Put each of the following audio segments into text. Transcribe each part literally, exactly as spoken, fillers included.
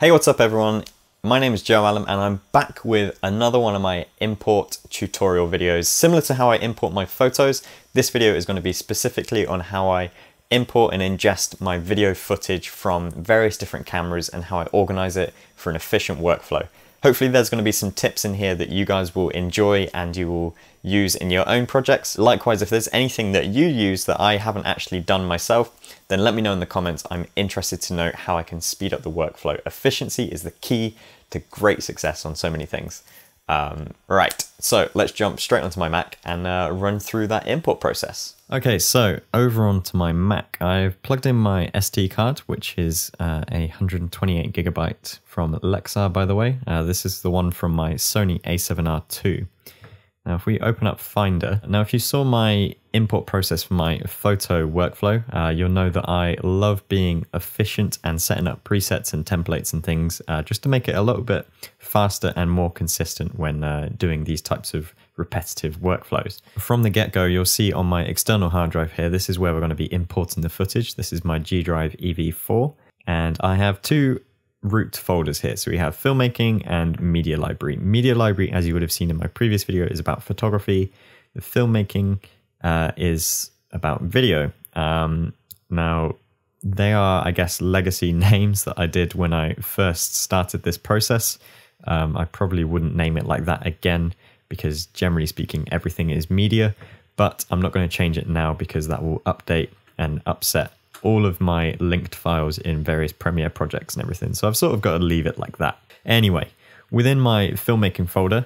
Hey, what's up everyone? My name is Joe Allam and I'm back with another one of my import tutorial videos. Similar to how I import my photos, this video is going to be specifically on how I import and ingest my video footage from various different cameras and how I organize it for an efficient workflow. Hopefully there's going to be some tips in here that you guys will enjoy and you will use in your own projects. Likewise, if there's anything that you use that I haven't actually done myself, then let me know in the comments. I'm interested to know how I can speed up the workflow. Efficiency is the key to great success on so many things. Um, right, so let's jump straight onto my Mac and uh, run through that import process. Okay, so over onto my Mac, I've plugged in my S D card, which is uh, a one hundred twenty-eight gigabyte from Lexar, by the way. Uh, this is the one from my Sony A seven R two. Now, if we open up Finder, now if you saw my import process for my photo workflow, uh, you'll know that I love being efficient and setting up presets and templates and things uh, just to make it a little bit faster and more consistent when uh, doing these types of repetitive workflows. From the get-go, you'll see on my external hard drive here, this is where we're going to be importing the footage. This is my G-Drive E V four, and I have two root folders here. So we have filmmaking and media library. Media library, as you would have seen in my previous video, is about photography. The filmmaking uh, is about video. Um, now, they are, I guess, legacy names that I did when I first started this process. Um, I probably wouldn't name it like that again, because generally speaking, everything is media, but I'm not going to change it now because that will update and upset all of my linked files in various Premiere projects and everything. So I've sort of got to leave it like that. Anyway, within my filmmaking folder,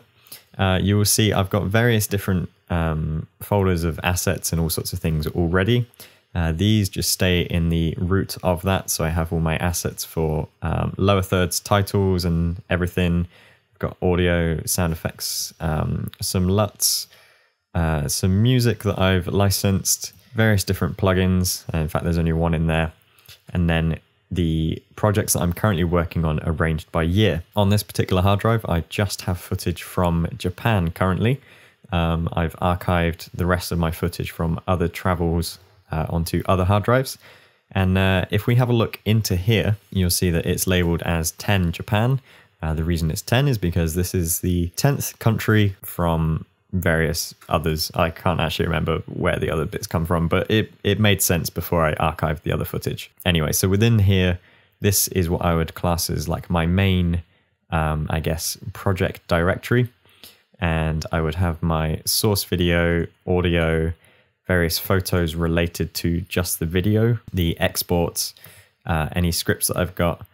uh, you will see I've got various different um, folders of assets and all sorts of things already. Uh, these just stay in the root of that. So I have all my assets for um, lower thirds, titles and everything. I've got audio, sound effects, um, some L U Ts, uh, some music that I've licensed, various different plugins. In fact, there's only one in there. And then the projects that I'm currently working on arranged by year. On this particular hard drive, I just have footage from Japan currently. Um, I've archived the rest of my footage from other travels uh, onto other hard drives. And uh, if we have a look into here, you'll see that it's labeled as ten Japan. Uh, the reason it's ten is because this is the tenth country from various others. I can't actually remember where the other bits come from, but it, it made sense before I archived the other footage. Anyway, so within here, this is what I would class as like my main, um, I guess, project directory. And I would have my source video, audio, various photos related to just the video, the exports, uh, any scripts that I've got,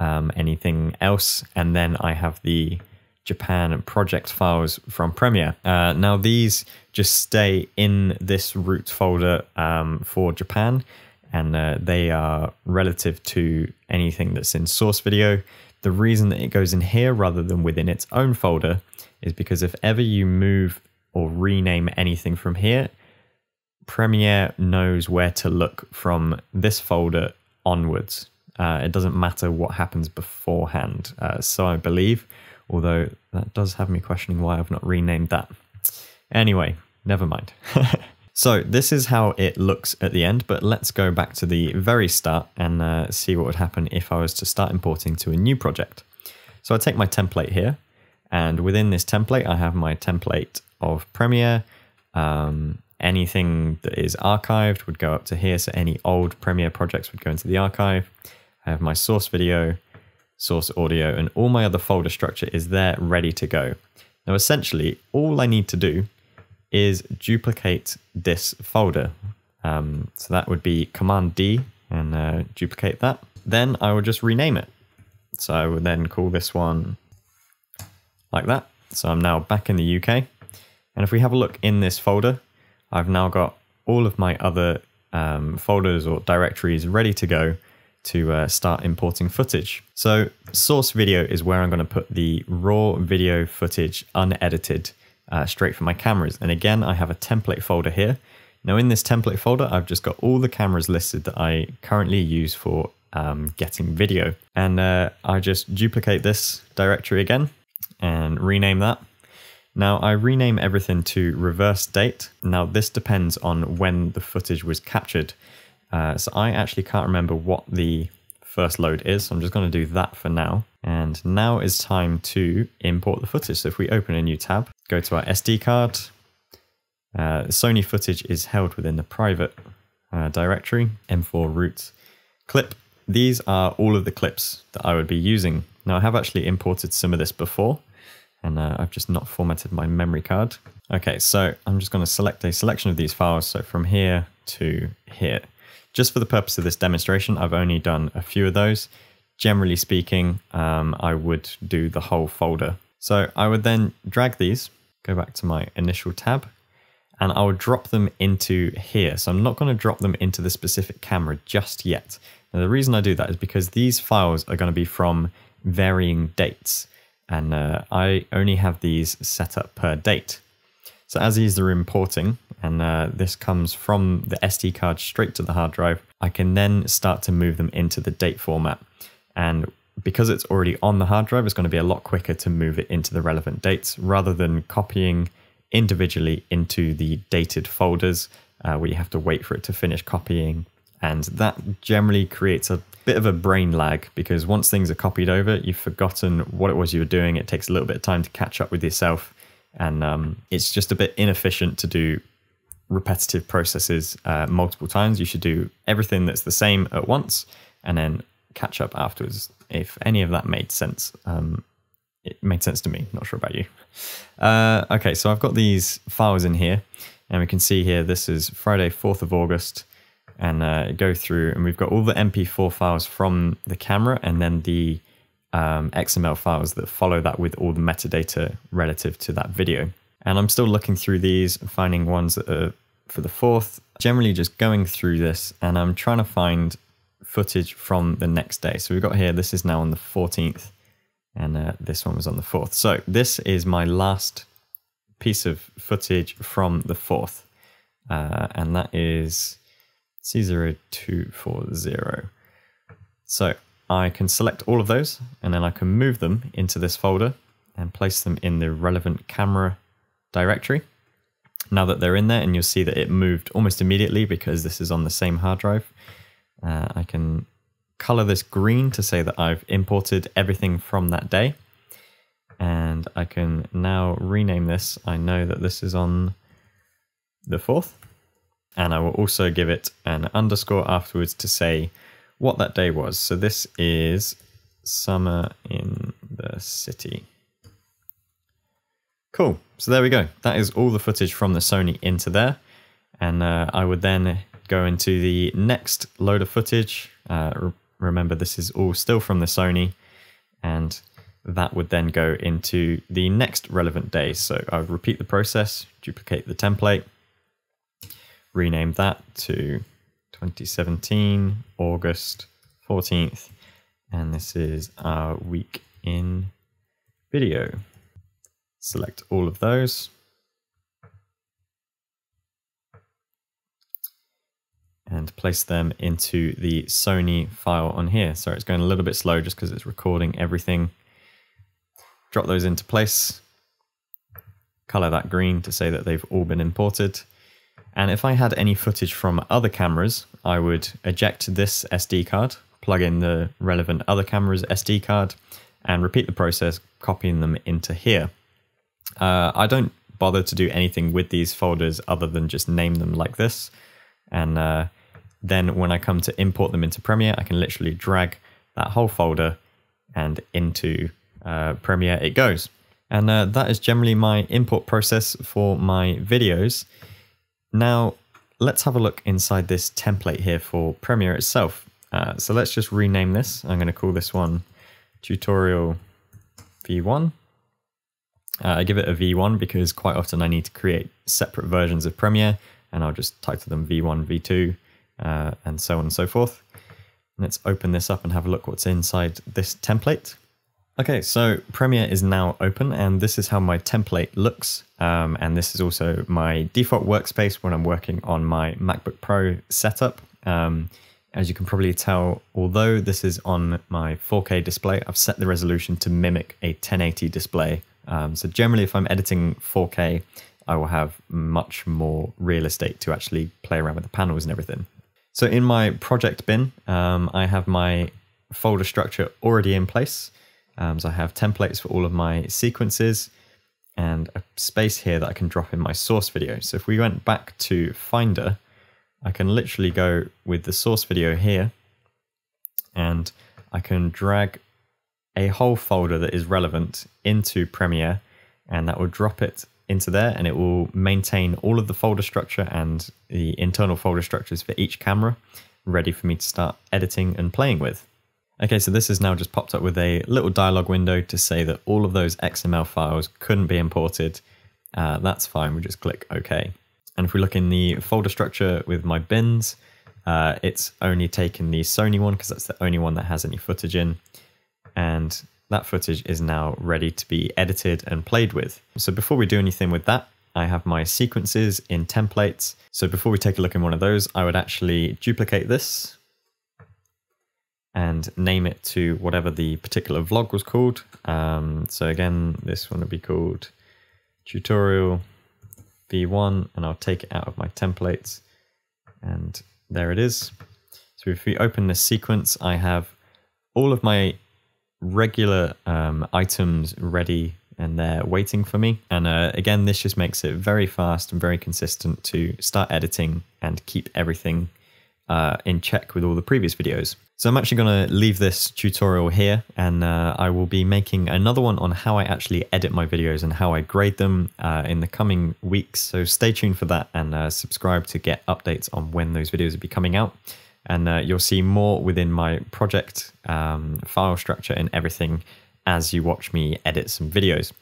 um, anything else. And then I have the Japan project files from Premiere. Uh, now these just stay in this root folder um, for Japan, and uh, they are relative to anything that's in source video. The reason that it goes in here rather than within its own folder is because if ever you move or rename anything from here, Premiere knows where to look from this folder onwards. Uh, it doesn't matter what happens beforehand, uh, so I believe. Although that does have me questioning why I've not renamed that. Anyway, never mind. So this is how it looks at the end, but let's go back to the very start and uh, see what would happen if I was to start importing to a new project. So I take my template here, and within this template, I have my template of Premiere. Um, anything that is archived would go up to here, so any old Premiere projects would go into the archive. I have my source video, source audio, and all my other folder structure is there ready to go. Now essentially all I need to do is duplicate this folder. Um, so that would be Command D and uh, duplicate that. Then I would just rename it. So I would then call this one like that. So I'm now back in the U K. And if we have a look in this folder, I've now got all of my other um, folders or directories ready to go to uh, start importing footage. So source video is where I'm going to put the raw video footage unedited uh, straight from my cameras. And again, I have a template folder here. Now in this template folder, I've just got all the cameras listed that I currently use for um, getting video. And uh, I just duplicate this directory again and rename that. Now I rename everything to reverse date. Now this depends on when the footage was captured. Uh, so I actually can't remember what the first load is. So I'm just going to do that for now. And now it's time to import the footage. So if we open a new tab, go to our S D card. Uh, Sony footage is held within the private uh, directory, M four root clip. These are all of the clips that I would be using. Now I have actually imported some of this before, and uh, I've just not formatted my memory card. Okay, so I'm just going to select a selection of these files. So from here to here. Just for the purpose of this demonstration, I've only done a few of those. Generally speaking, um, I would do the whole folder. So I would then drag these, go back to my initial tab, and I would drop them into here. So I'm not going to drop them into the specific camera just yet. Now, the reason I do that is because these files are going to be from varying dates, and uh, I only have these set up per date. So as these are importing, and uh, this comes from the S D card straight to the hard drive, I can then start to move them into the date format. And because it's already on the hard drive, it's going to be a lot quicker to move it into the relevant dates rather than copying individually into the dated folders uh, where you have to wait for it to finish copying. And that generally creates a bit of a brain lag, because once things are copied over, you've forgotten what it was you were doing. It takes a little bit of time to catch up with yourself. And um, it's just a bit inefficient to do repetitive processes uh, multiple times. You should do everything that's the same at once and then catch up afterwards, if any of that made sense. Um, it made sense to me, not sure about you. Uh, okay, so I've got these files in here, and we can see here, this is Friday, fourth of August, and uh, go through, and we've got all the M P four files from the camera, and then the um, X M L files that follow that with all the metadata relative to that video. And I'm still looking through these, finding ones that are for the fourth, generally just going through this, and I'm trying to find footage from the next day. So we've got here, this is now on the fourteenth, and uh, this one was on the fourth. So this is my last piece of footage from the fourth, uh, and that is C zero two four zero. So I can select all of those, and then I can move them into this folder and place them in the relevant camera directory. Now that they're in there, and you'll see that it moved almost immediately because this is on the same hard drive. Uh, I can color this green to say that I've imported everything from that day. And I can now rename this. I know that this is on the fourth. And I will also give it an underscore afterwards to say what that day was. So this is summer in the city. Cool. So there we go. That is all the footage from the Sony into there. And uh, I would then go into the next load of footage. Uh, re remember, this is all still from the Sony, and that would then go into the next relevant day. So I would repeat the process, duplicate the template, rename that to twenty seventeen, August fourteenth, and this is our week in video. Select all of those. And place them into the Sony file on here. So it's going a little bit slow just because it's recording everything. Drop those into place. Color that green to say that they've all been imported. And if I had any footage from other cameras, I would eject this S D card, plug in the relevant other camera's S D card, and repeat the process, copying them into here. Uh, I don't bother to do anything with these folders other than just name them like this. And uh, then when I come to import them into Premiere, I can literally drag that whole folder, and into uh, Premiere it goes. And uh, that is generally my import process for my videos. Now, let's have a look inside this template here for Premiere itself. Uh, so let's just rename this. I'm going to call this one Tutorial V one. Uh, I give it a V one because quite often I need to create separate versions of Premiere. And I'll just title them V one, V two, uh, and so on and so forth. Let's open this up and have a look what's inside this template. Okay, so Premiere is now open, and this is how my template looks. Um, and this is also my default workspace when I'm working on my MacBook Pro setup. Um, as you can probably tell, although this is on my four K display, I've set the resolution to mimic a ten eighty display. Um, so generally, if I'm editing four K, I will have much more real estate to actually play around with the panels and everything. So in my project bin, um, I have my folder structure already in place. Um, so I have templates for all of my sequences and a space here that I can drop in my source video. So if we went back to Finder, I can literally go with the source video here and I can drag a whole folder that is relevant into Premiere, and that will drop it into there, and it will maintain all of the folder structure and the internal folder structures for each camera ready for me to start editing and playing with. Okay, so this has now just popped up with a little dialog window to say that all of those X M L files couldn't be imported. Uh, that's fine, we just click OK. And if we look in the folder structure with my bins, uh, it's only taken the Sony one because that's the only one that has any footage in. And that footage is now ready to be edited and played with. So before we do anything with that, I have my sequences in templates. So before we take a look in one of those, I would actually duplicate this and name it to whatever the particular vlog was called. Um, so again, this one would be called tutorial V one, and I'll take it out of my templates, and there it is. So if we open this sequence, I have all of my regular um, items ready and they're waiting for me. And uh, again, this just makes it very fast and very consistent to start editing and keep everything uh, in check with all the previous videos. So I'm actually going to leave this tutorial here, and uh, I will be making another one on how I actually edit my videos and how I grade them uh, in the coming weeks. So stay tuned for that, and uh, subscribe to get updates on when those videos will be coming out. And uh, you'll see more within my project um, file structure and everything as you watch me edit some videos.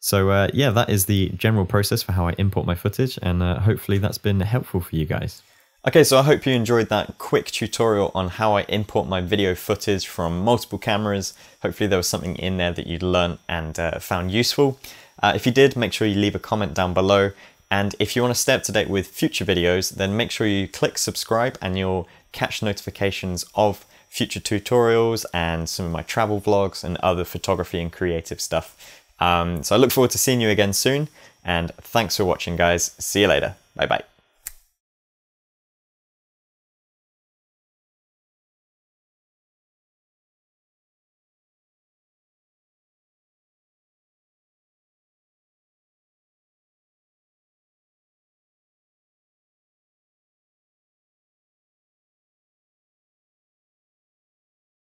So uh, yeah, that is the general process for how I import my footage, and uh, hopefully that's been helpful for you guys. Okay, so I hope you enjoyed that quick tutorial on how I import my video footage from multiple cameras. Hopefully there was something in there that you'd learned and uh, found useful. Uh, if you did, make sure you leave a comment down below. And if you want to stay up to date with future videos, then make sure you click subscribe, and you'll catch notifications of future tutorials and some of my travel vlogs and other photography and creative stuff. Um, so I look forward to seeing you again soon, and thanks for watching, guys. See you later. Bye bye.